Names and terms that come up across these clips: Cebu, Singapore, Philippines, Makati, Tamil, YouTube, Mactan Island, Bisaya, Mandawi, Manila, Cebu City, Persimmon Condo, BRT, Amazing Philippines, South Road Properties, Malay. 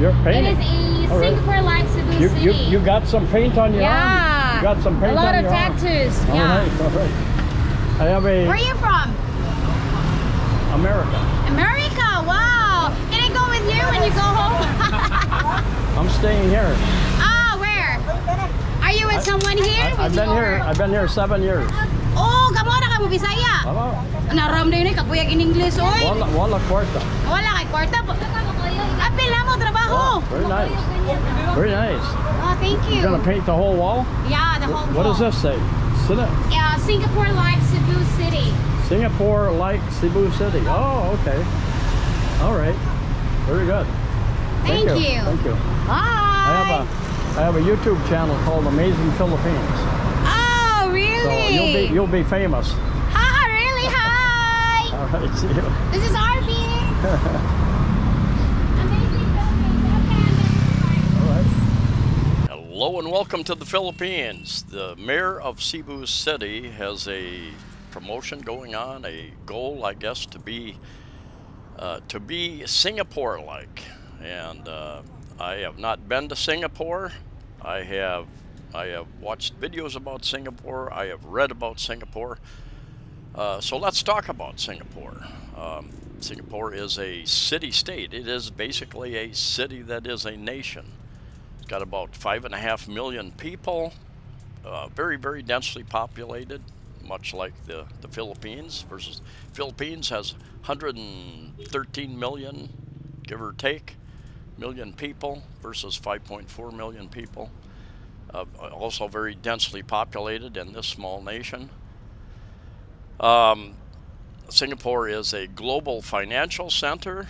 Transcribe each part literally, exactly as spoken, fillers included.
You're painting. It is a all Singapore right. like Cebu you, City. You, you got some paint on your yeah. arm. You got some paint on your arm. A lot of tattoos. Arm. Yeah. All right, all right. I have a... Where are you from? America. America, wow. Can I go with you when you go home? I'm staying here. Ah, oh, where? Are you with I, someone here? I, I've been here. I've been here seven years. Oh, kamu na kamu Bisaya. Hello. Naram na yun eh, kapuyag in English, oy. Wala, wala kwarta. Wala kay kwarta. Apila mo trabaho. Very nice. Very nice. Oh, thank you. You're gonna paint the whole wall? Yeah, the whole what, wall. What does this say? Yeah, Singapore like Cebu City. Singapore like Cebu City. Oh, okay. All right. Very good. Thank, Thank you. you. Thank you. Bye. I have a I have a YouTube channel called Amazing Philippines. Oh, really? So you'll be you'll be famous. Hi, really? Hi. All right. See you. This is our meeting. Amazing Philippines. All right. Hello and welcome to the Philippines. The mayor of Cebu City has a promotion going on, a goal, I guess, to be uh, to be Singapore-like. And uh, I have not been to Singapore. I have I have watched videos about Singapore. I have read about Singapore. Uh, so let's talk about Singapore. Um, Singapore is a city-state. It is basically a city that is a nation. Got about five and a half million people, uh, very, very densely populated, much like the, the Philippines versus Philippines has one hundred thirteen million, give or take, million people versus five point four million people. Uh, also very densely populated in this small nation. Um, Singapore is a global financial center.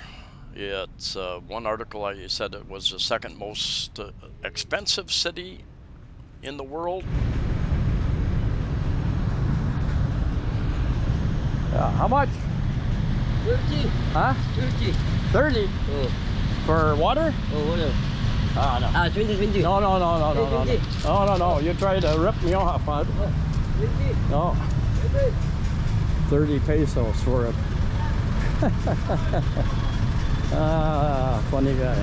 It's uh, one article I said it was the second most uh, expensive city in the world. Uh, how much? thirty. Huh? thirty. thirty? Oh. For water? Oh, water. Ah, no. Ah, twenty, twenty. No, no, no, no, no, no, no. No, no, no. You try to rip me off, huh? twenty. No. thirty pesos for it. Ah, funny guy.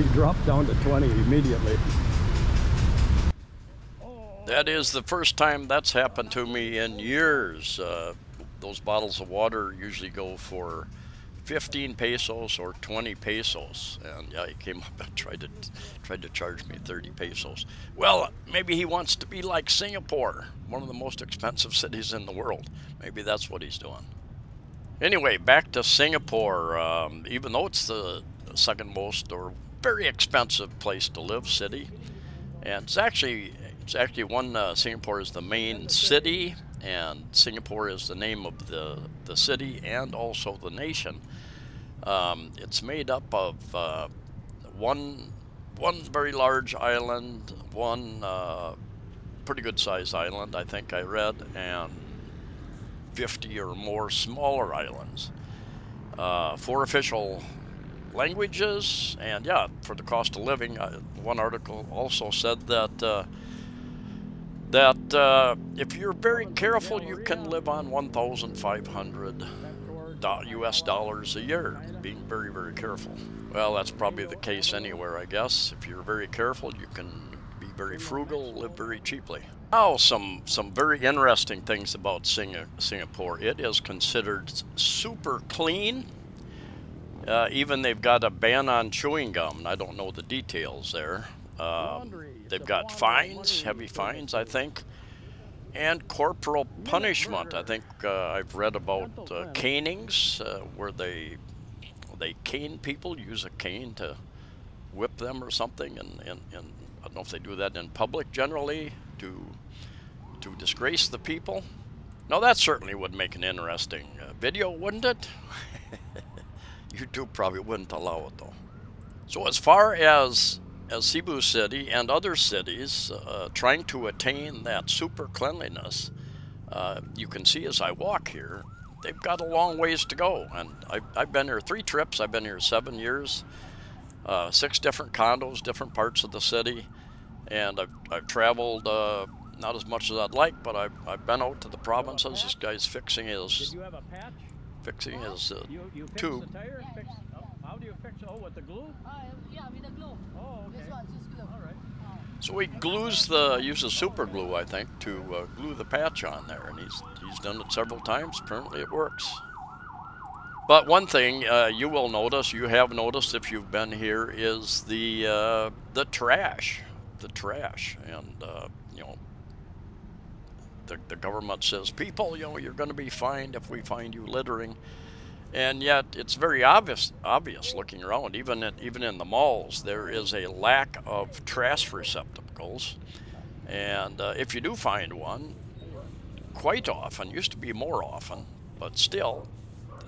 He dropped down to twenty immediately. That is the first time that's happened to me in years. Uh, those bottles of water usually go for fifteen pesos or twenty pesos, and yeah, he came up and tried to tried to charge me thirty pesos. Well, maybe he wants to be like Singapore, one of the most expensive cities in the world. Maybe that's what he's doing. Anyway, back to Singapore. Um, even though it's the second most or very expensive place to live, city, and it's actually it's actually one. Uh, Singapore is the main city, and Singapore is the name of the the city and also the nation. Um, it's made up of uh, one one very large island, one uh, pretty good sized island, I think I read, and fifty or more smaller islands, uh, four official languages, and yeah, for the cost of living, uh, one article also said that uh, that uh, if you're very careful, you can live on one thousand five hundred U S dollars a year, being very, very careful. Well, that's probably the case anywhere, I guess. If you're very careful, you can be very frugal, live very cheaply. Now, some, some very interesting things about Singapore. It is considered super clean. Uh, even they've got a ban on chewing gum. I don't know the details there. Uh, they've got fines, heavy fines, I think, and corporal punishment. I think uh, I've read about uh, canings, uh, where they they cane people, use a cane to whip them or something. And, and, and I don't know if they do that in public generally to... to disgrace the people. Now that certainly would make an interesting uh, video, wouldn't it? YouTube probably wouldn't allow it though. So as far as, as Cebu City and other cities uh, trying to attain that super cleanliness, uh, you can see as I walk here, they've got a long ways to go. And I, I've been here three trips, I've been here seven years, uh, six different condos, different parts of the city. And I've, I've traveled, uh, not as much as I'd like, but I've, I've been out to the provinces. This guy's fixing his, fixing his uh, tube. Oh, what, the glue? Uh, yeah, with the glue. Oh, okay. This one, just glue. All right. So he glues the, uses super glue, I think, to uh, glue the patch on there, and he's, he's done it several times. Apparently it works. But one thing uh, you will notice, you have noticed if you've been here, is the, uh, the trash. The trash, and, uh, you know, the, the government says, people, you know, you're going to be fined if we find you littering. And yet, it's very obvious. Obvious looking around, even at, even in the malls, there is a lack of trash receptacles. And uh, if you do find one, quite often, used to be more often, but still,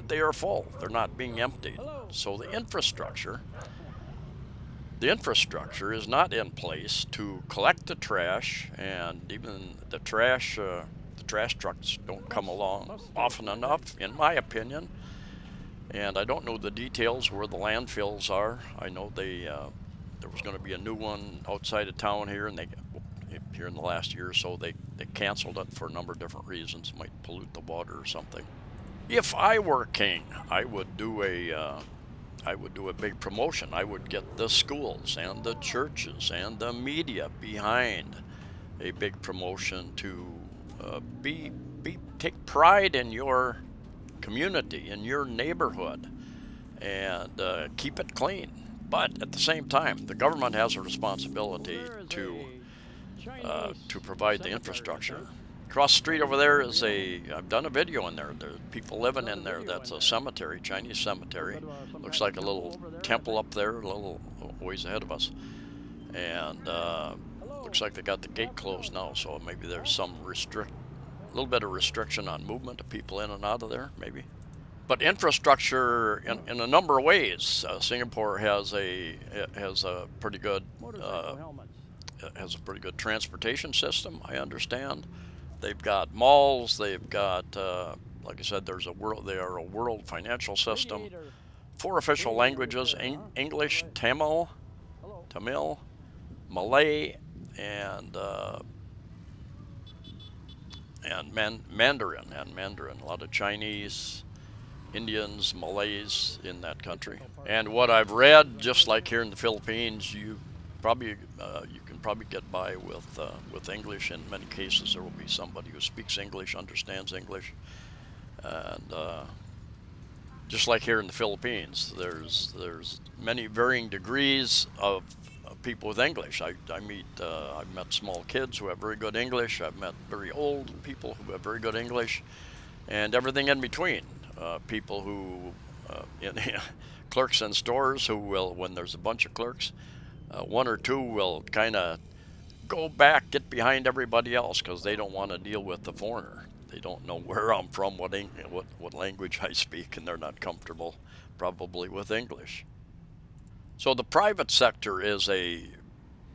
they are full. They're not being emptied. So the infrastructure, the infrastructure is not in place to collect the trash, and even the trash, uh, the trash trucks don't come along often enough, in my opinion. And I don't know the details where the landfills are. I know they uh, there was going to be a new one outside of town here, and they here in the last year or so they they canceled it for a number of different reasons. Might pollute the water or something. If I were king, I would do a uh, I would do a big promotion. I would get the schools and the churches and the media behind a big promotion to uh, be be take pride in your community, in your neighborhood, and uh, keep it clean. But at the same time, the government has a responsibility to uh, to provide the infrastructure. Across the street over there is a, I've done a video in there, there's people living in there. That's a cemetery, Chinese cemetery. Looks like a little temple up there, a little ways ahead of us. And uh, looks like they got the gate closed now, so maybe there's some restrict a little bit of restriction on movement of people in and out of there, maybe. But infrastructure, in, in a number of ways, uh, Singapore has a has a pretty good uh, has a pretty good transportation system. I understand they've got malls. They've got, uh, like I said, there's a world. They are a world financial system. Four official languages: English, Tamil, Tamil, Malay, and. Uh, and man, Mandarin, and Mandarin. A lot of Chinese, Indians, Malays in that country. And what I've read, just like here in the Philippines, you probably uh, you can probably get by with, uh, with English. In many cases, there will be somebody who speaks English, understands English. And uh, just like here in the Philippines, there's, there's many varying degrees of people with English. I, I meet, uh, I've met small kids who have very good English. I've met very old people who have very good English, and everything in between. Uh, people who, uh, in, clerks in stores who will, when there's a bunch of clerks, uh, one or two will kind of go back, get behind everybody else because they don't want to deal with the foreigner. They don't know where I'm from, what, what, what language I speak, and they're not comfortable probably with English. So the private sector is a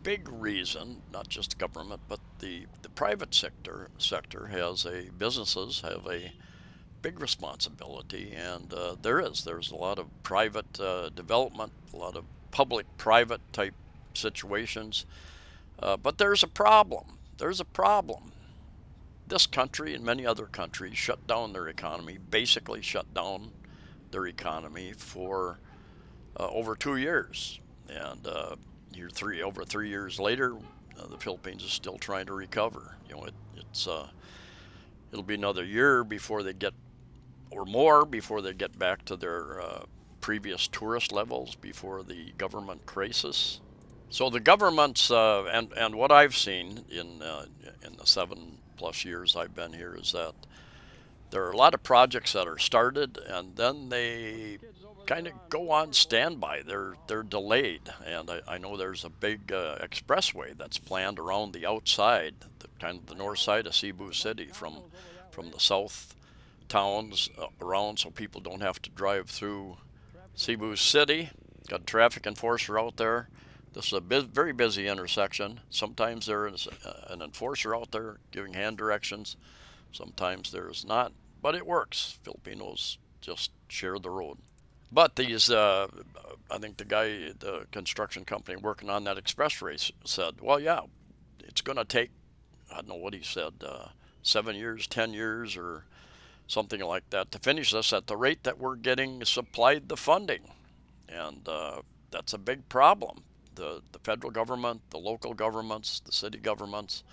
big reason, not just the government, but the, the private sector sector has a, businesses have a big responsibility, and uh, there is, there's a lot of private uh, development, a lot of public-private type situations, uh, but there's a problem, there's a problem. This country and many other countries shut down their economy, basically shut down their economy for Uh, over two years, and uh, here three over three years later, uh, the Philippines is still trying to recover. You know, it, it's uh, it'll be another year before they get, or more before they get back to their uh, previous tourist levels before the government crisis. So the government's uh, and and what I've seen in uh, in the seven plus years I've been here is that there are a lot of projects that are started and then they kind of go on standby. They're they're delayed, and I, I know there's a big uh, expressway that's planned around the outside, the, kind of the north side of Cebu City, from from the south towns uh, around, so people don't have to drive through Cebu City. Got a traffic enforcer out there. This is a bu very busy intersection. Sometimes there is a, an enforcer out there giving hand directions. Sometimes there's not, but it works. Filipinos just share the road. But these, uh, I think the guy, the construction company working on that expressway said, well, yeah, it's going to take, I don't know what he said, uh, seven years, ten years, or something like that to finish this at the rate that we're getting supplied the funding. And uh, that's a big problem. The, the federal government, the local governments, the city governments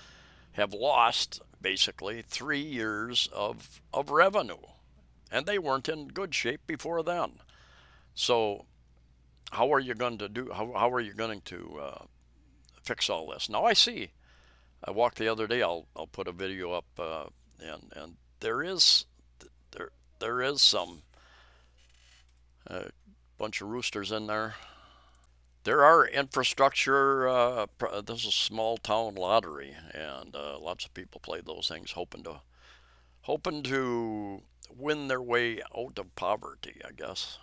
have lost basically three years of, of revenue. And they weren't in good shape before then. So how are you going to do, how, how are you going to uh, fix all this? Now I see, I walked the other day, I'll, I'll put a video up uh, and, and there is, there, there is some uh, bunch of roosters in there. There are infrastructure, uh, this is a small town lottery, and uh, lots of people play those things hoping to, hoping to win their way out of poverty, I guess.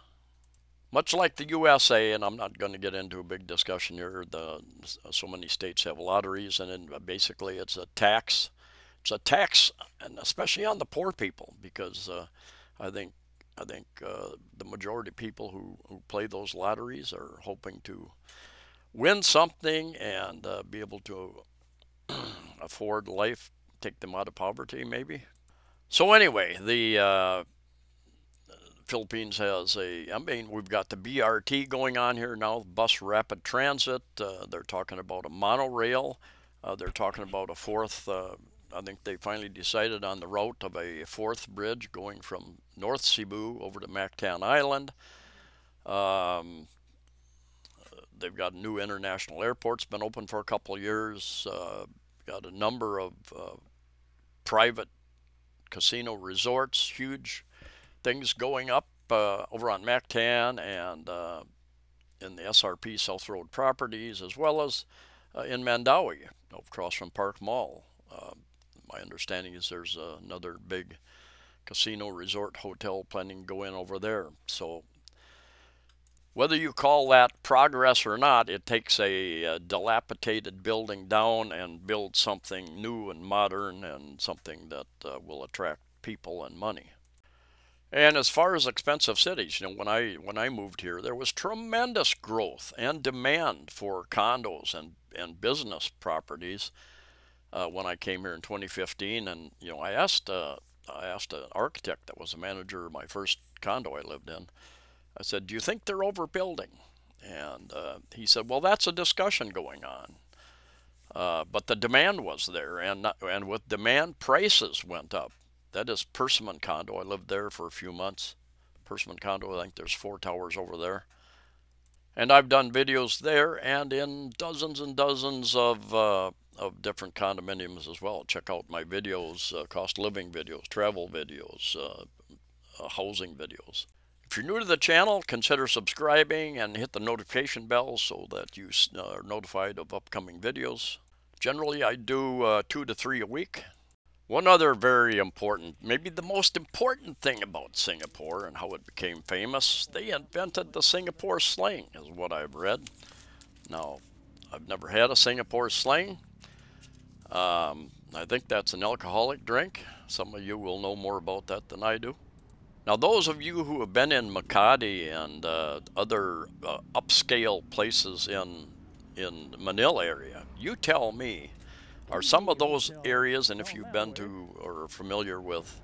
Much like the U S A, and I'm not going to get into a big discussion here, the, so many states have lotteries, and then basically it's a tax. It's a tax, and especially on the poor people, because uh, I think I think uh, the majority of people who, who play those lotteries are hoping to win something and uh, be able to afford life, take them out of poverty maybe. So anyway, the uh, Philippines has a, I mean, we've got the B R T going on here now, bus rapid transit. Uh, they're talking about a monorail. Uh, they're talking about a fourth, uh, I think they finally decided on the route of a fourth bridge going from North Cebu over to Mactan Island. Um, they've got a new international airport. It's been open for a couple of years. Uh, got a number of uh, private casino resorts, huge things going up uh, over on Mactan and uh, in the S R P, South Road Properties, as well as uh, in Mandawi, across from Park Mall. Uh, my understanding is there's uh, another big casino resort hotel planning to go in over there. So whether you call that progress or not, it takes a, a dilapidated building down and build something new and modern and something that uh, will attract people and money. And as far as expensive cities, you know, when I when I moved here, there was tremendous growth and demand for condos and, and business properties uh, when I came here in twenty fifteen. And you know, I asked uh, I asked an architect that was a manager of my first condo I lived in. I said, do you think they're overbuilding? And uh, he said, well, that's a discussion going on. Uh, but the demand was there, and, not, and with demand, prices went up. That is Persimmon Condo. I lived there for a few months. Persimmon Condo, I think there's four towers over there. And I've done videos there and in dozens and dozens of uh, of different condominiums as well. Check out my videos, uh, cost living videos, travel videos, uh, uh, housing videos. If you're new to the channel, consider subscribing and hit the notification bell so that you are notified of upcoming videos. Generally, I do uh, two to three a week. One other very important, maybe the most important thing about Singapore and how it became famous, they invented the Singapore sling, is what I've read. Now, I've never had a Singapore sling. Um, I think that's an alcoholic drink. Some of you will know more about that than I do. Now, those of you who have been in Makati and uh, other uh, upscale places in in Manila area, you tell me, are some of those areas, and if you've been to or are familiar with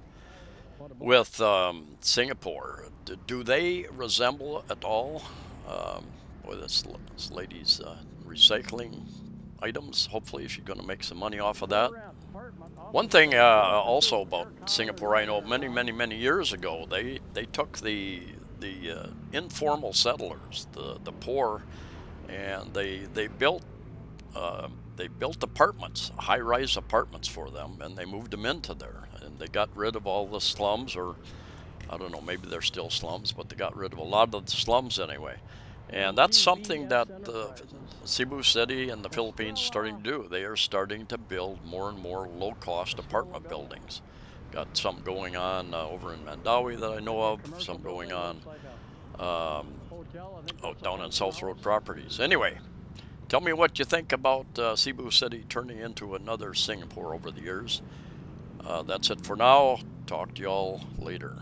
with um, Singapore, do they resemble at all? Um, boy, this, this lady's uh, recycling items. Hopefully, she's going to make some money off of that. One thing uh, also about Singapore, I know many, many, many years ago, they they took the the uh, informal settlers, the the poor, and they they built uh, they built apartments, high-rise apartments for them, and they moved them into there, and they got rid of all the slums, or I don't know, maybe they're still slums, but they got rid of a lot of the slums anyway. And that's something that the Cebu City and the Philippines are starting to do. They are starting to build more and more low-cost apartment buildings. Got some going on uh, over in Mandawi that I know of, some going on um, out down on South Road Properties. Anyway, tell me what you think about uh, Cebu City turning into another Singapore over the years. Uh, that's it for now. Talk to y'all later.